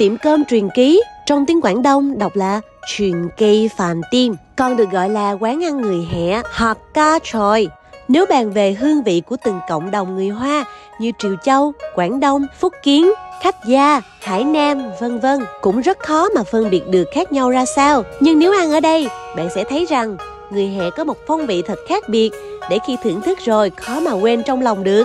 tiệm cơm Truyền Ký, trong tiếng Quảng Đông đọc là Truyền Kỳ Phàn Tiêm, còn được gọi là quán ăn người Hẹ hoặc ca tròi. Nếu bàn về hương vị của từng cộng đồng người Hoa như Triều Châu, Quảng Đông, Phúc Kiến, Khách Gia, Hải Nam, vân vân, cũng rất khó mà phân biệt được khác nhau ra sao. Nhưng nếu ăn ở đây, bạn sẽ thấy rằng người Hẹ có một phong vị thật khác biệt, để khi thưởng thức rồi khó mà quên trong lòng được.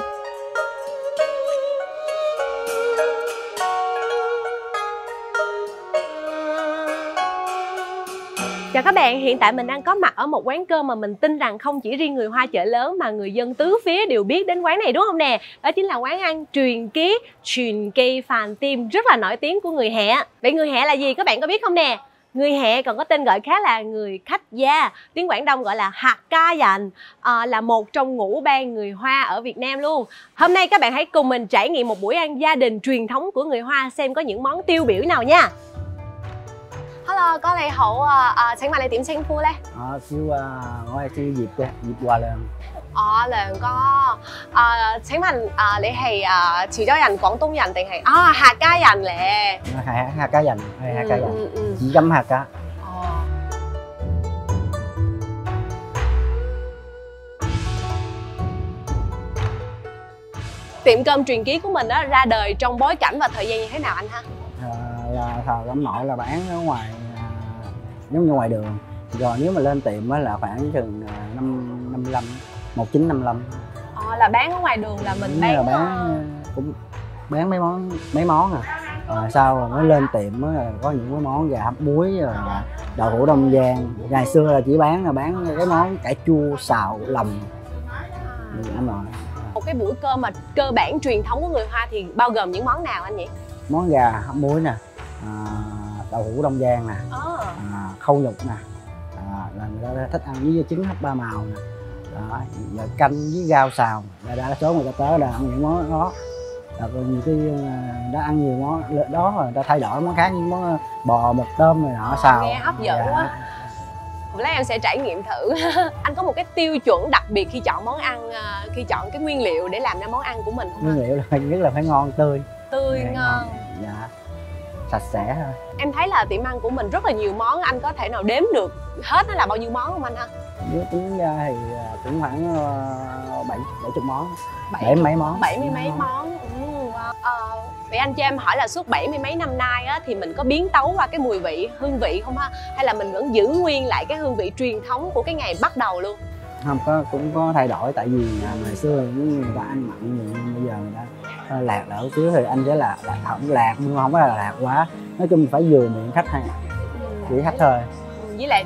Chào các bạn, hiện tại mình đang có mặt ở một quán cơm mà mình tin rằng không chỉ riêng người Hoa Chợ Lớn mà người dân tứ phía đều biết đến quán này, đúng không nè? Đó chính là quán ăn Truyền Ký, Truyền Kỳ Phàn Tiêm, rất là nổi tiếng của người Hẹ. Vậy người Hẹ là gì, các bạn có biết không nè? Người Hẹ còn có tên gọi khác là người Khách Gia, tiếng Quảng Đông gọi là Hạt Ca Dành, là một trong ngũ bang người Hoa ở Việt Nam luôn. Hôm nay các bạn hãy cùng mình trải nghiệm một buổi ăn gia đình truyền thống của người Hoa xem có những món tiêu biểu nào nha. Hello, có này hậu sáng mai này tiệm xem phu đây. Siêu ngoài cái dịp qua là. Là có sáng mai để hay chỉ cho dành Quảng Đông dành thì hay. Hà cá dành lẹ. Hà cá dành, hà cá dành. Chỉ gấm hà cá. Tiệm cơm Truyền Ký của mình đó ra đời trong bối cảnh và thời gian như thế nào anh ha? Là thờ ông nội là bán ở ngoài, giống như ngoài đường. Rồi nếu mà lên tiệm là khoảng chừng 1955. Là bán ở ngoài đường là mình bán, cũng bán mấy món à. Sau rồi mới lên tiệm là có những cái món gà hấp muối, đậu hũ Đông Giang. Ngày xưa là chỉ bán cái món cải chua xào lòng. Một cái buổi cơm mà cơ bản truyền thống của người Hoa thì bao gồm những món nào anh nhỉ? Món gà hấp muối nè, đậu hũ Đông Giang nè, khâu nhục nè, là người ta thích ăn với trứng hấp ba màu nè, canh với rau xào. Đa số người ta tới là ăn những món đó, nhiều khi đã ăn nhiều món đó rồi người ta thay đổi món khác, những món bò mực tôm này nọ xào. Nghe hấp dẫn quá. Lát em sẽ trải nghiệm thử. Anh có một cái tiêu chuẩn đặc biệt khi chọn món ăn, khi chọn cái nguyên liệu để làm ra món ăn của mình không? Nguyên liệu là nhất là phải ngon, tươi ngon. Dạ, sạch sẽ thôi. Em thấy là tiệm ăn của mình rất là nhiều món, anh có thể nào đếm được hết nó là bao nhiêu món không anh ha? Nếu tính ra thì cũng khoảng 70 món. 70 mấy món. Vậy anh cho em hỏi là suốt 70 mấy năm nay á, thì mình có biến tấu qua cái mùi vị, hương vị không ha? Hay là mình vẫn giữ nguyên lại cái hương vị truyền thống của cái ngày bắt đầu luôn? Không, cũng có thay đổi, tại vì ngày xưa người ta ăn mặn nhiều nhưng bây giờ người ta lạc đảo xíu thì anh sẽ là không lạc, nhưng không phải là lạc quá. Nói chung phải vừa miệng khách hay chỉ khách thôi. Với lại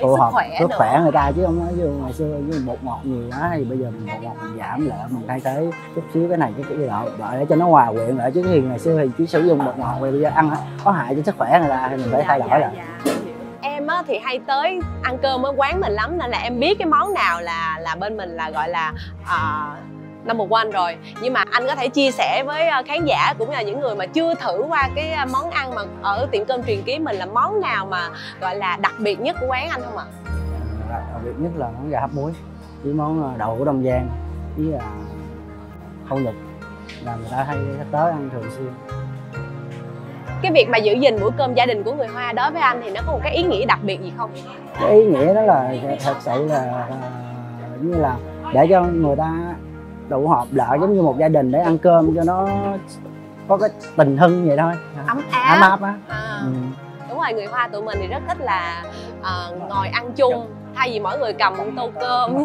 phù hợp với sức khỏe người ta, chứ không nói như ngày xưa với bột ngọt nhiều quá thì bây giờ mình bột ngọt mình giảm lại, mình thay thế chút xíu cái này cái loại để cho nó hòa quyện lại, chứ thì ngày xưa thì chỉ sử dụng bột ngọt thì bây giờ ăn có hại cho sức khỏe người ta thì mình phải thay đổi lại. Em á, thì hay tới ăn cơm ở quán mình lắm nên là em biết cái món nào là bên mình là gọi là number one rồi, nhưng mà anh có thể chia sẻ với khán giả cũng là những người mà chưa thử qua cái món ăn mà ở tiệm cơm Truyền Ký mình là món nào mà gọi là đặc biệt nhất của quán anh không ạ? Đặc biệt nhất là món gà hấp muối với món đậu của Đông Giang với khâu lực là người ta hay tới ăn thường xuyên. Cái việc mà giữ gìn bữa cơm gia đình của người Hoa đối với anh thì nó có một cái ý nghĩa đặc biệt gì không? Cái ý nghĩa đó là thật sự là như là để cho người ta đủ họp lại giống như một gia đình để ăn cơm cho nó có cái tình thân vậy thôi, ấm áp á. Đúng rồi, người Hoa tụi mình thì rất thích là ngồi ăn chung thay vì mỗi người cầm một tô cơm.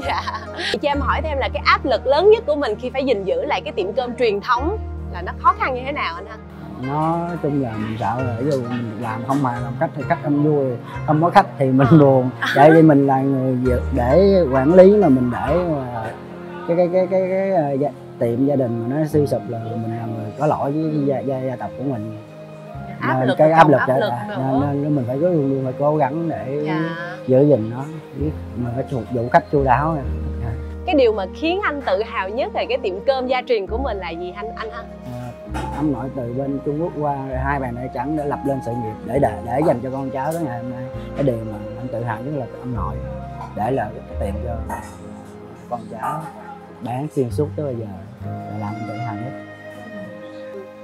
Cho em hỏi thêm là cái áp lực lớn nhất của mình khi phải gìn giữ lại cái tiệm cơm truyền thống là nó khó khăn như thế nào anh ha? Nó chung là mình sợ là ví dụ mình làm không mà làm khách thì khách không vui, không có khách thì mình buồn. Tại vì mình là người để quản lý mà mình để cái tiệm gia đình mà nó suy sụp là mình là người có lỗi với gia tộc của mình. Nên mình phải cứ luôn phải cố gắng để giữ gìn nó, mình phải phục vụ khách chu đáo. Cái điều mà khiến anh tự hào nhất về cái tiệm cơm gia truyền của mình là gì anh ha? Ông nội từ bên Trung Quốc qua, hai bàn tay trắng để lập lên sự nghiệp để dành cho con cháu tới ngày hôm nay. Cái điều mà anh tự hào nhất là ông nội để là cái tiệm cho con cháu bán xuyên suốt tới bây giờ là làm tự hào nhất.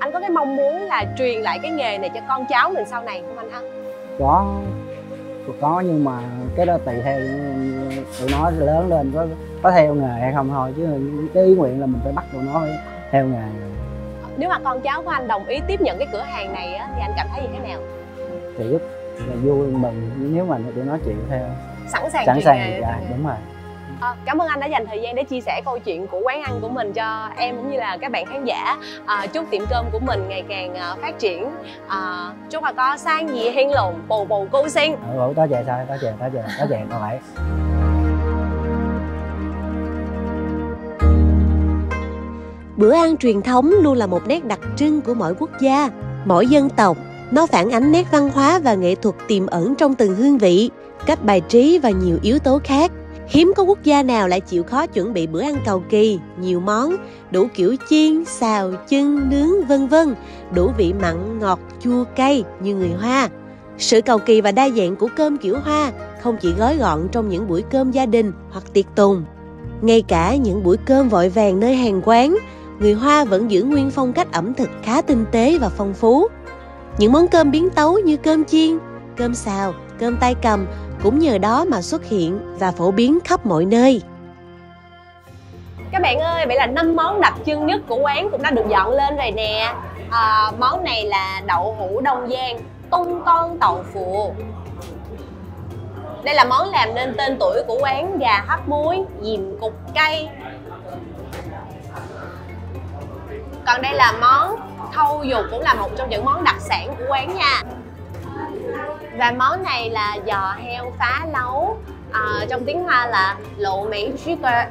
anh có cái mong muốn là truyền lại cái nghề này cho con cháu mình sau này không anh ha? Có nhưng mà cái đó tùy theo tụi nó lớn lên có theo nghề hay không thôi, chứ cái ý nguyện là mình phải bắt tụi nó theo nghề. Nếu mà con cháu của anh đồng ý tiếp nhận cái cửa hàng này á, thì anh cảm thấy như thế nào? Thì rất là vui mừng nếu mà tụi nó chịu theo, sẵn sàng dạ, đúng rồi. Cảm ơn anh đã dành thời gian để chia sẻ câu chuyện của quán ăn của mình cho em cũng như là các bạn khán giả. Chúc tiệm cơm của mình ngày càng phát triển. Chúc bà con sang gì hiên lộn, bầu bầu cô xin. Đó về con lại. Bữa ăn truyền thống luôn là một nét đặc trưng của mỗi quốc gia, mỗi dân tộc. Nó phản ánh nét văn hóa và nghệ thuật tiềm ẩn trong từng hương vị, cách bài trí và nhiều yếu tố khác. Hiếm có quốc gia nào lại chịu khó chuẩn bị bữa ăn cầu kỳ, nhiều món, đủ kiểu chiên, xào, chưng, nướng, vân vân, đủ vị mặn, ngọt, chua, cay như người Hoa. Sự cầu kỳ và đa dạng của cơm kiểu Hoa không chỉ gói gọn trong những buổi cơm gia đình hoặc tiệc tùng. Ngay cả những buổi cơm vội vàng nơi hàng quán, người Hoa vẫn giữ nguyên phong cách ẩm thực khá tinh tế và phong phú. Những món cơm biến tấu như cơm chiên, cơm xào, cơm tay cầm cũng nhờ đó mà xuất hiện và phổ biến khắp mọi nơi. Các bạn ơi, vậy là 5 món đặc trưng nhất của quán cũng đã được dọn lên rồi nè. Món này là đậu hũ Đông Giang, tung con tàu phụ. Đây là món làm nên tên tuổi của quán, gà hấp muối, dìm cục cay. Còn đây là món thâu dục, cũng là một trong những món đặc sản của quán nha. Và món này là giò heo phá lấu, trong tiếng Hoa là lộ mỹ sugar.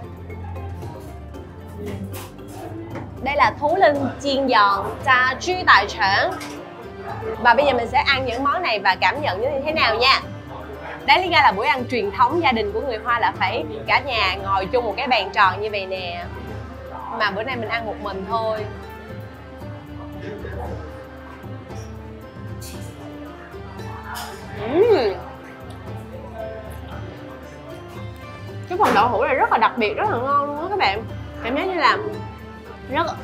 Đây là thú linh chiên giòn, cha chu tại trưởng. Và bây giờ mình sẽ ăn những món này và cảm nhận như thế nào nha. Đấy lý ra là buổi ăn truyền thống gia đình của người Hoa là phải cả nhà ngồi chung một cái bàn tròn như vậy nè. Mà bữa nay mình ăn một mình thôi. Cái phần đậu hũ này rất là đặc biệt, rất là ngon luôn đó các bạn. Cảm giác như là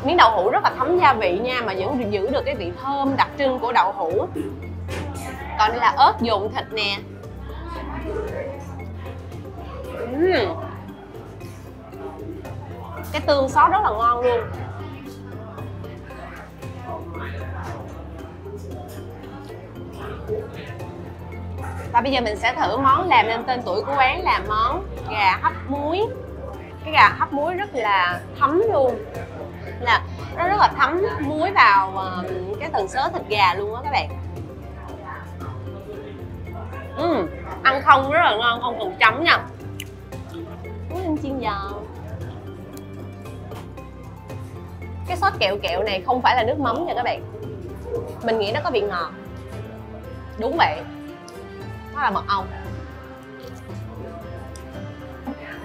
miếng đậu hũ rất là thấm gia vị nha, mà vẫn giữ được cái vị thơm đặc trưng của đậu hũ. Còn đây là ớt dùng thịt nè. Cái tương sốt rất là ngon luôn. Và bây giờ mình sẽ thử món làm nên tên tuổi của quán là món gà hấp muối. Cái gà hấp muối rất là thấm luôn, là nó rất là thấm muối vào cái tần sớ thịt gà luôn á các bạn. Ăn không rất là ngon, không cần chấm nha. Ăn chiên giòn. Cái sốt kẹo kẹo này không phải là nước mắm nha các bạn. Mình nghĩ nó có vị ngọt. Đúng vậy, nó là mật ong.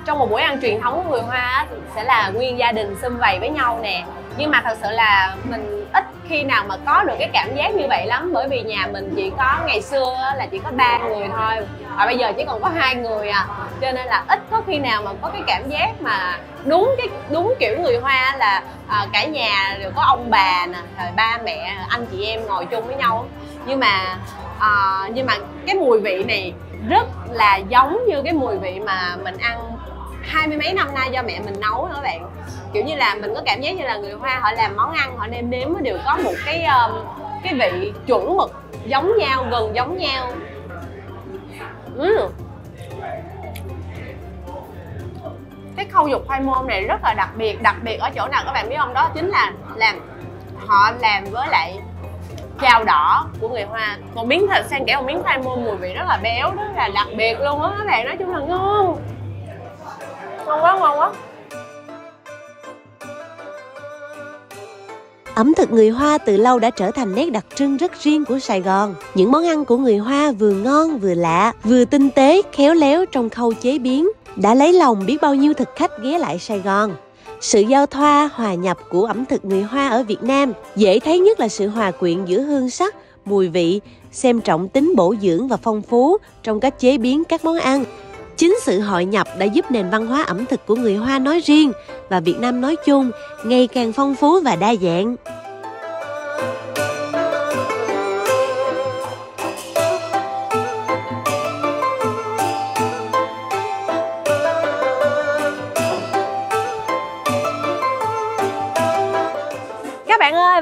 Trong một buổi ăn truyền thống của người Hoa sẽ là nguyên gia đình sum vầy với nhau nè. Nhưng mà thật sự là mình ít khi nào mà có được cái cảm giác như vậy lắm. Bởi vì nhà mình chỉ có ngày xưa là chỉ có 3 người thôi, và bây giờ chỉ còn có 2 người à. Cho nên là ít có khi nào mà có cái cảm giác mà đúng kiểu người Hoa là cả nhà đều có ông bà nè, rồi ba mẹ, anh chị em ngồi chung với nhau. Nhưng mà cái mùi vị này rất là giống như cái mùi vị mà mình ăn 20 mấy năm nay do mẹ mình nấu nữa các bạn. Kiểu như là mình có cảm giác như là người Hoa họ làm món ăn, họ nêm nếm đều có một cái vị chuẩn mực giống nhau, gần giống nhau. Cái khâu dục khoai môn này rất là đặc biệt ở chỗ nào các bạn biết không? Đó chính là họ làm với lại chào đỏ của người Hoa. Một miếng thịt xen kẽ một miếng khoai môn, mùi vị rất là béo, rất là đặc biệt luôn á các bạn. Nói chung là ngon, ngon quá. Ẩm thực người Hoa từ lâu đã trở thành nét đặc trưng rất riêng của Sài Gòn. Những món ăn của người Hoa vừa ngon vừa lạ, vừa tinh tế, khéo léo trong khâu chế biến, đã lấy lòng biết bao nhiêu thực khách ghé lại Sài Gòn. Sự giao thoa, hòa nhập của ẩm thực người Hoa ở Việt Nam dễ thấy nhất là sự hòa quyện giữa hương sắc, mùi vị, xem trọng tính bổ dưỡng và phong phú trong cách chế biến các món ăn. Chính sự hội nhập đã giúp nền văn hóa ẩm thực của người Hoa nói riêng và Việt Nam nói chung ngày càng phong phú và đa dạng.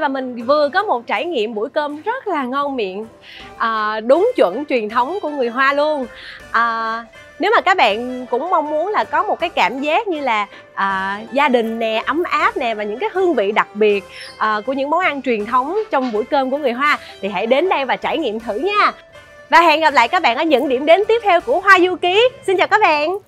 thôi và mình vừa có một trải nghiệm buổi cơm rất là ngon miệng, đúng chuẩn truyền thống của người Hoa luôn. Nếu mà các bạn cũng mong muốn là có một cái cảm giác như là gia đình nè, ấm áp nè và những cái hương vị đặc biệt của những món ăn truyền thống trong buổi cơm của người Hoa thì hãy đến đây và trải nghiệm thử nha. Và hẹn gặp lại các bạn ở những điểm đến tiếp theo của Hoa Du Ký. Xin chào các bạn.